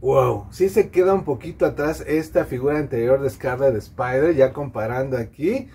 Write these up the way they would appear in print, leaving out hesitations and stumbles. Wow, sí se queda un poquito atrás esta figura anterior de Scarlet Spider, ya comparando aquí.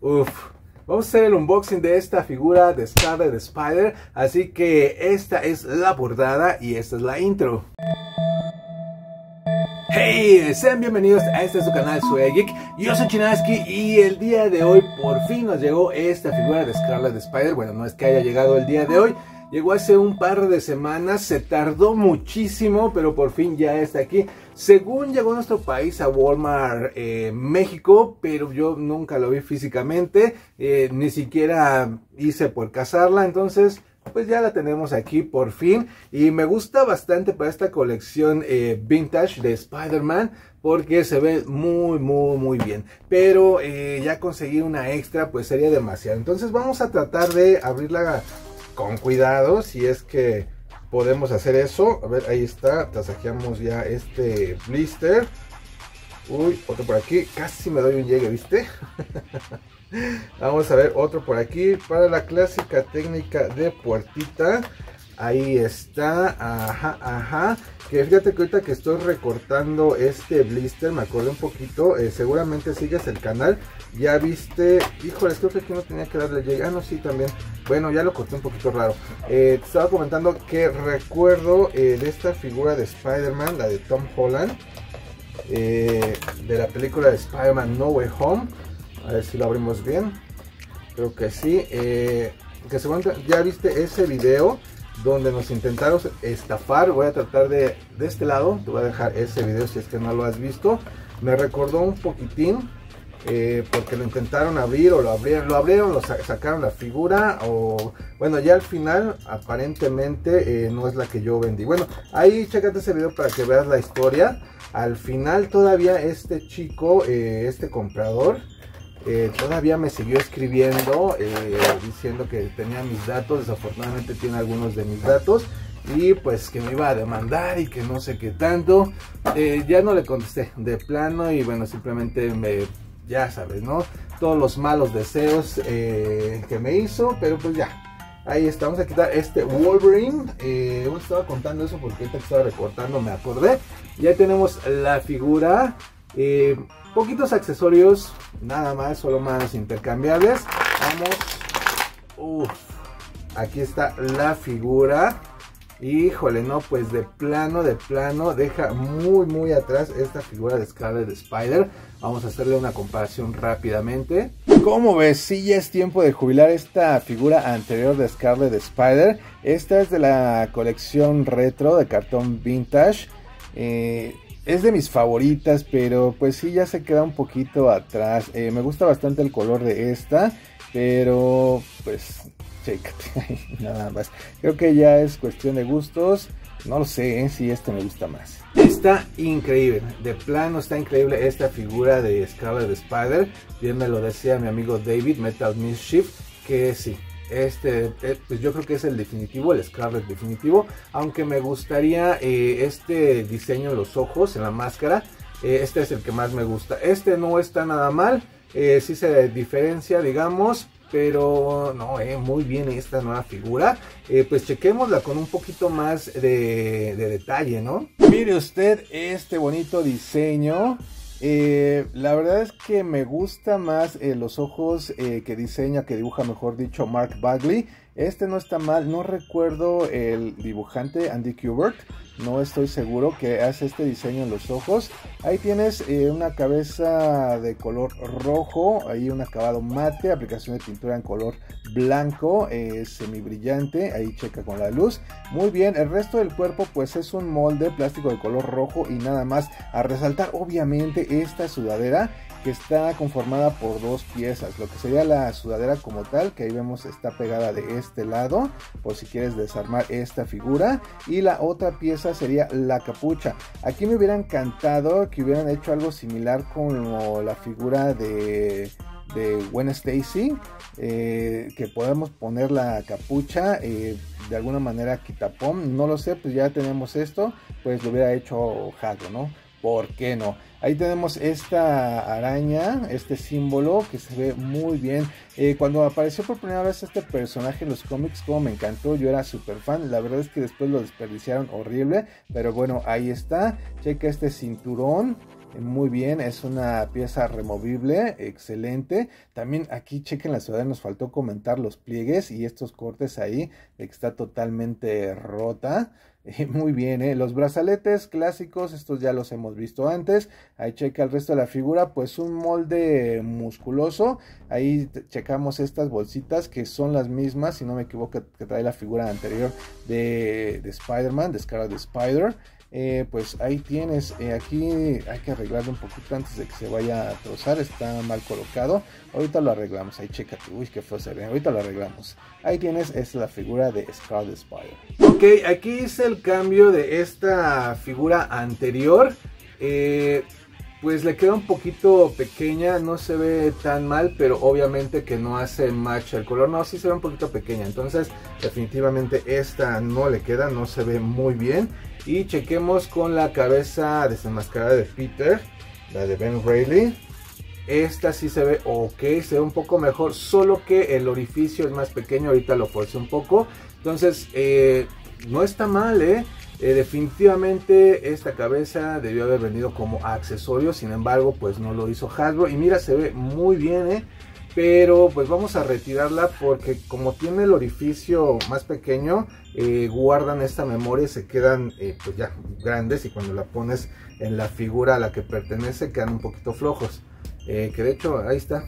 Uf, vamos a hacer el unboxing de esta figura de Scarlet Spider, así que esta es la portada y esta es la intro. Hey, sean bienvenidos a este su canal Swagic, yo soy Chinaski y el día de hoy por fin nos llegó esta figura de Scarlet Spider. Bueno, no es que haya llegado el día de hoy, llegó hace un par de semanas, se tardó muchísimo, pero por fin ya está aquí. Según llegó a nuestro país, a Walmart México, pero yo nunca lo vi físicamente, ni siquiera hice por cazarla, entonces pues ya la tenemos aquí por fin. Y me gusta bastante para esta colección vintage de Spider-Man, porque se ve muy bien. Pero ya conseguir una extra pues sería demasiado. Entonces vamos a tratar de abrirla con cuidado, si es que podemos hacer eso. A ver, ahí está, tasajeamos ya este blister. Uy, otro por aquí, casi me doy un llegue, ¿viste? Vamos a ver otro por aquí, para la clásica técnica de puertita. Ahí está, ajá, ajá. Que fíjate que ahorita que estoy recortando este blister, me acordé un poquito, seguramente sigues el canal, ya viste, híjoles, creo que aquí no tenía que darle llegue, ah no, sí también, bueno, ya lo corté un poquito raro. Te estaba comentando que recuerdo de esta figura de Spider-Man, la de Tom Holland, de la película de Spider-Man No Way Home. A ver si lo abrimos bien, creo que sí, que seguramente ya viste ese video donde nos intentaron estafar. Voy a tratar de este lado, te voy a dejar ese video si es que no lo has visto. Me recordó un poquitín, porque lo intentaron abrir o lo abrieron, lo sacaron la figura, o bueno, ya al final aparentemente no es la que yo vendí. Bueno, ahí chécate ese video para que veas la historia. Al final todavía este chico, este comprador, todavía me siguió escribiendo, diciendo que tenía mis datos. Desafortunadamente tiene algunos de mis datos, y pues que me iba a demandar y que no sé qué tanto. Ya no le contesté de plano, y bueno, simplemente ya sabes, ¿no? Todos los malos deseos que me hizo, pero pues ya. Ahí está, vamos a quitar este Wolverine. Yo estaba contando eso porque ahorita estaba recortando, me acordé. Ya tenemos la figura. Poquitos accesorios, nada más, solo manos intercambiables. Vamos. Uf, aquí está la figura. Híjole, no, pues de plano, deja muy atrás esta figura de Scarlet Spider. Vamos a hacerle una comparación rápidamente. Como ves, sí ya es tiempo de jubilar esta figura anterior de Scarlet Spider. Esta es de la colección retro de cartón vintage. Es de mis favoritas, pero pues sí, ya se queda un poquito atrás. Me gusta bastante el color de esta, pero pues chécate, nada más. Creo que ya es cuestión de gustos, no lo sé si este me gusta más. Está increíble, de plano está increíble esta figura de Scarlet Spider. Bien me lo decía mi amigo David, Metal Mischief, que sí. Pues yo creo que es el definitivo, el Scarlet definitivo. Aunque me gustaría este diseño en los ojos, en la máscara. Este es el que más me gusta. Este no está nada mal, sí se diferencia, digamos. Pero no, muy bien esta nueva figura. Pues chequémosla con un poquito más de detalle, ¿no? Mire usted este bonito diseño. La verdad es que me gusta más los ojos que dibuja mejor dicho Mark Bagley. Este no está mal, no recuerdo el dibujante, Andy Kubert, no estoy seguro, que hace este diseño en los ojos. Ahí tienes una cabeza de color rojo, ahí un acabado mate, aplicación de pintura en color blanco, semibrillante, ahí checa con la luz. Muy bien, el resto del cuerpo pues es un molde plástico de color rojo y nada más. A resaltar obviamente esta sudadera, que está conformada por dos piezas, lo que sería la sudadera como tal, que ahí vemos está pegada de este lado, por si quieres desarmar esta figura, y la otra pieza sería la capucha. Aquí me hubiera encantado que hubieran hecho algo similar con la figura de Gwen Stacy, que podemos poner la capucha de alguna manera quitapón, no lo sé, pues ya tenemos esto, pues lo hubiera hecho Jago, ¿no? ¿por qué no? Ahí tenemos esta araña, este símbolo que se ve muy bien. Cuando apareció por primera vez este personaje en los cómics, como me encantó, yo era súper fan. La verdad es que después lo desperdiciaron horrible, pero bueno, ahí está. Checa este cinturón. Muy bien, es una pieza removible, excelente. También aquí chequen la ciudad, nos faltó comentar los pliegues y estos cortes ahí, de que está totalmente rota. Muy bien, los brazaletes clásicos, estos ya los hemos visto antes. Ahí checa el resto de la figura, pues un molde musculoso. Ahí checamos estas bolsitas que son las mismas, si no me equivoco, que trae la figura anterior de Spider-Man, de Scarlet Spider. Pues ahí tienes, aquí hay que arreglarlo un poquito antes de que se vaya a trozar, está mal colocado. Ahorita lo arreglamos, ahí chécate, uy, qué feo se ve, ahorita lo arreglamos. Ahí tienes, es la figura de Scarlet Spider. Ok, aquí hice el cambio de esta figura anterior, pues le queda un poquito pequeña, no se ve tan mal, pero obviamente que no hace match el color, no, sí se ve un poquito pequeña, entonces definitivamente esta no le queda, no se ve muy bien. Y chequemos con la cabeza desenmascarada de Peter, la de Ben Reilly. Esta sí se ve ok, se ve un poco mejor, solo que el orificio es más pequeño, ahorita lo forcé un poco. Entonces, no está mal, definitivamente esta cabeza debió haber venido como accesorio, sin embargo, pues no lo hizo Hasbro. Y mira, se ve muy bien, pero pues vamos a retirarla porque como tiene el orificio más pequeño, guardan esta memoria y se quedan pues ya grandes, y cuando la pones en la figura a la que pertenece quedan un poquito flojos, que de hecho ahí está,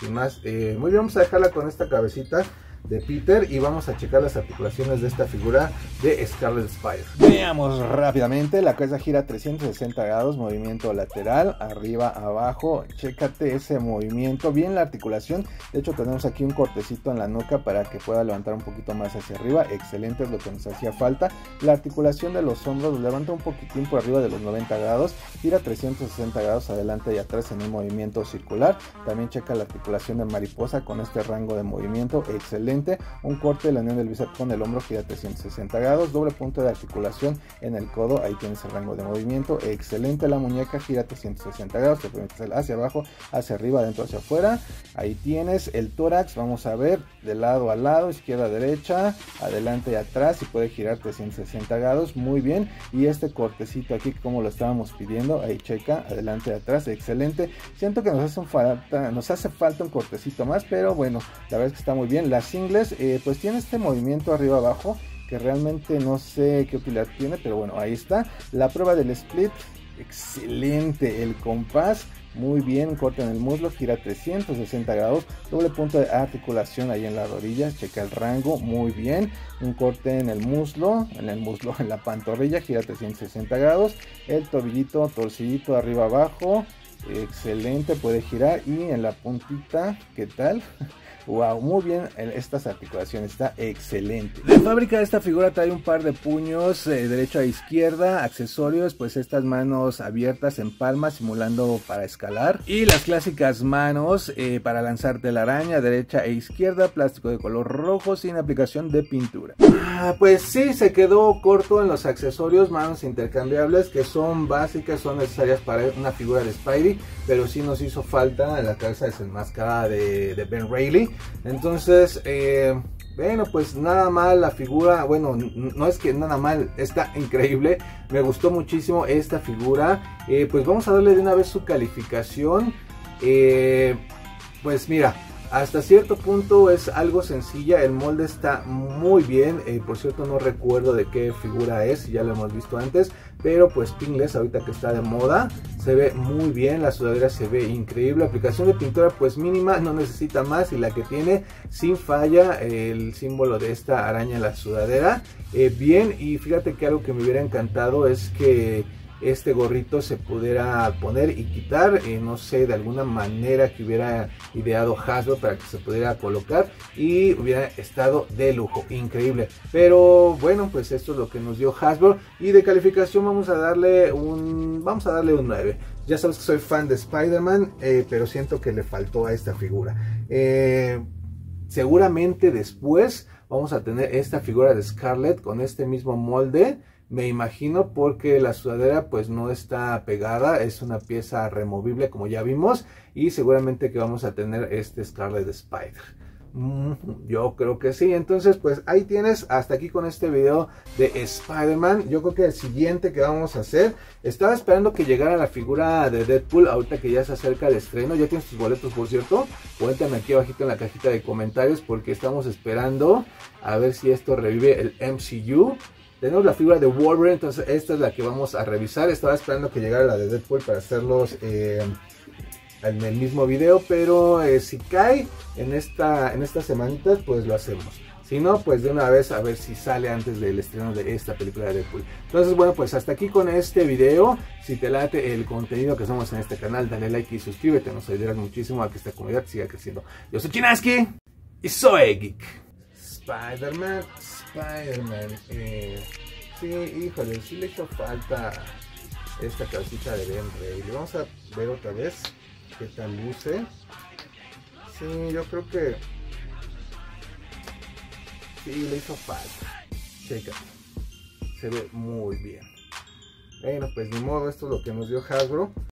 sin más. Muy bien, vamos a dejarla con esta cabecita de Peter y vamos a checar las articulaciones de esta figura de Scarlet Spider. Veamos rápidamente, la cabeza gira 360 grados, movimiento lateral, arriba, abajo, chécate ese movimiento, bien la articulación. De hecho tenemos aquí un cortecito en la nuca para que pueda levantar un poquito más hacia arriba, excelente, es lo que nos hacía falta. La articulación de los hombros levanta un poquitín por arriba de los 90 grados, gira 360 grados adelante y atrás en un movimiento circular. También checa la articulación de mariposa con este rango de movimiento, excelente. Un corte de la unión del bíceps con el hombro, gira 360 grados, doble punto de articulación en el codo, ahí tienes el rango de movimiento, excelente. La muñeca gira 360 grados, te permite hacer hacia abajo, hacia arriba, adentro, hacia afuera. Ahí tienes el tórax, vamos a ver de lado a lado, izquierda, derecha, adelante y atrás, y puede girar 360 grados, muy bien. Y este cortecito aquí, como lo estábamos pidiendo, ahí checa, adelante y atrás, excelente. Siento que nos hace falta un cortecito más, pero bueno, la verdad es que está muy bien. Las ingles, pues tiene este movimiento arriba abajo que realmente no sé qué utilidad tiene, pero bueno, ahí está. La prueba del split, excelente. El compás, muy bien, corte en el muslo, gira 360 grados, doble punto de articulación ahí en las rodillas, checa el rango, muy bien. Un corte en el muslo, en la pantorrilla, gira 360 grados, el tobillito, torcillito arriba abajo, excelente, puede girar. Y en la puntita, ¿qué tal? Wow, muy bien, estas articulaciones, está excelente. La fábrica de esta figura trae un par de puños, derecha a izquierda, accesorios, pues estas manos abiertas en palmas simulando para escalar, y las clásicas manos para lanzar telaraña, derecha e izquierda, plástico de color rojo sin aplicación de pintura. Pues sí, se quedó corto en los accesorios, manos intercambiables que son básicas, son necesarias para una figura de Spidey, pero sí nos hizo falta la cabeza desenmascarada de Ben Reilly. Entonces, bueno, pues nada mal la figura, bueno, no es que nada mal, está increíble, me gustó muchísimo esta figura. Pues vamos a darle de una vez su calificación. Pues mira, hasta cierto punto es algo sencilla, el molde está muy bien. Por cierto, no recuerdo de qué figura es, ya lo hemos visto antes, pero pues pingless ahorita que está de moda, se ve muy bien, la sudadera se ve increíble, aplicación de pintura pues mínima, no necesita más, y la que tiene sin falla, el símbolo de esta araña en la sudadera, bien. Y fíjate que algo que me hubiera encantado es que este gorrito se pudiera poner y quitar, no sé, de alguna manera que hubiera ideado Hasbro para que se pudiera colocar y hubiera estado de lujo, increíble. Pero bueno, pues esto es lo que nos dio Hasbro, y de calificación vamos a darle un 9. Ya sabes que soy fan de Spider-Man, pero siento que le faltó a esta figura. Seguramente después vamos a tener esta figura de Scarlet con este mismo molde. me imagino, porque la sudadera pues no está pegada, es una pieza removible como ya vimos, y seguramente que vamos a tener este Scarlet Spider. Yo creo que sí. Entonces pues ahí tienes, hasta aquí con este video de Spider-Man. Yo creo que el siguiente que vamos a hacer, estaba esperando que llegara la figura de Deadpool, ahorita que ya se acerca el estreno. Ya tienes tus boletos, por cierto, cuéntame aquí abajito en la cajita de comentarios, porque estamos esperando a ver si esto revive el MCU. Tenemos la figura de Wolverine, entonces esta es la que vamos a revisar. Estaba esperando que llegara la de Deadpool para hacerlos en el mismo video, pero si cae en estas semanitas pues lo hacemos, si no pues de una vez a ver si sale antes del estreno de esta película de Deadpool. Entonces bueno, pues hasta aquí con este video. Si te late el contenido que hacemos en este canal, dale like y suscríbete, nos ayudarás muchísimo a que esta comunidad siga creciendo. Yo soy Chinaski y soy Geek. Spider-Man, sí, híjole, sí le hizo falta esta calcita de Ben Reilly. Vamos a ver otra vez que tan luce. Sí, yo creo que sí le hizo falta. Checa, se ve muy bien. Bueno, pues ni modo, esto es lo que nos dio Hasbro.